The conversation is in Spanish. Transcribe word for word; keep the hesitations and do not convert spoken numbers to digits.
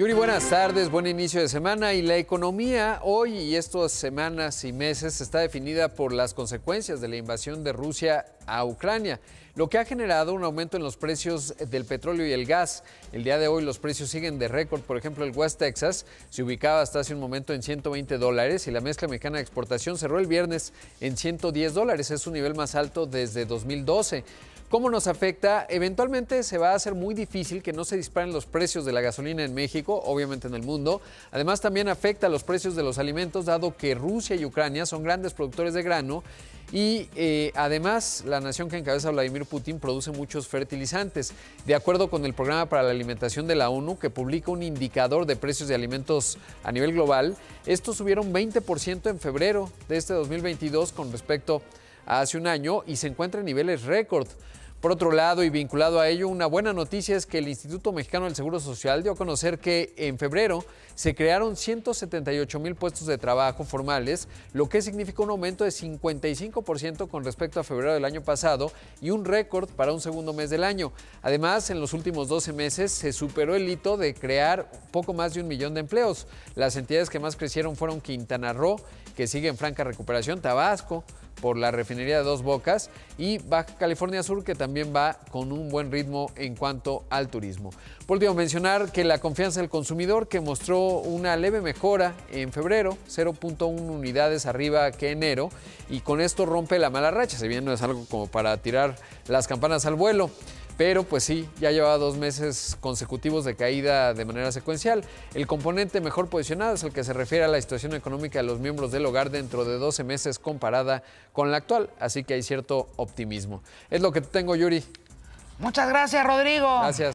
Yuri, buenas tardes, buen inicio de semana. Y la economía hoy y estas semanas y meses está definida por las consecuencias de la invasión de Rusia a Ucrania, lo que ha generado un aumento en los precios del petróleo y el gas. El día de hoy los precios siguen de récord. Por ejemplo, el West Texas se ubicaba hasta hace un momento en ciento veinte dólares y la mezcla mexicana de exportación cerró el viernes en ciento diez dólares. Es un nivel más alto desde dos mil doce. ¿Cómo nos afecta? Eventualmente se va a hacer muy difícil que no se disparen los precios de la gasolina en México, obviamente en el mundo. Además, también afecta a los precios de los alimentos, dado que Rusia y Ucrania son grandes productores de grano y eh, además la nación que encabeza Vladimir Putin produce muchos fertilizantes. De acuerdo con el Programa para la Alimentación de la ONU, que publica un indicador de precios de alimentos a nivel global, estos subieron veinte por ciento en febrero de este dos mil veintidós con respecto a hace un año y se encuentra en niveles récord. Por otro lado, y vinculado a ello, una buena noticia es que el Instituto Mexicano del Seguro Social dio a conocer que en febrero se crearon ciento setenta y ocho mil puestos de trabajo formales, lo que significa un aumento de cincuenta y cinco por ciento con respecto a febrero del año pasado y un récord para un segundo mes del año. Además, en los últimos doce meses se superó el hito de crear poco más de un millón de empleos. Las entidades que más crecieron fueron Quintana Roo, que sigue en franca recuperación, Tabasco, por la refinería de Dos Bocas, y Baja California Sur, que también va con un buen ritmo en cuanto al turismo. Por último, mencionar que la confianza del consumidor, que mostró una leve mejora en febrero, cero punto uno unidades arriba que enero, y con esto rompe la mala racha, si bien no es algo como para tirar las campanas al vuelo. Pero pues sí, ya llevaba dos meses consecutivos de caída de manera secuencial. El componente mejor posicionado es el que se refiere a la situación económica de los miembros del hogar dentro de doce meses comparada con la actual. Así que hay cierto optimismo. Es lo que tengo, Yuri. Muchas gracias, Rodrigo. Gracias.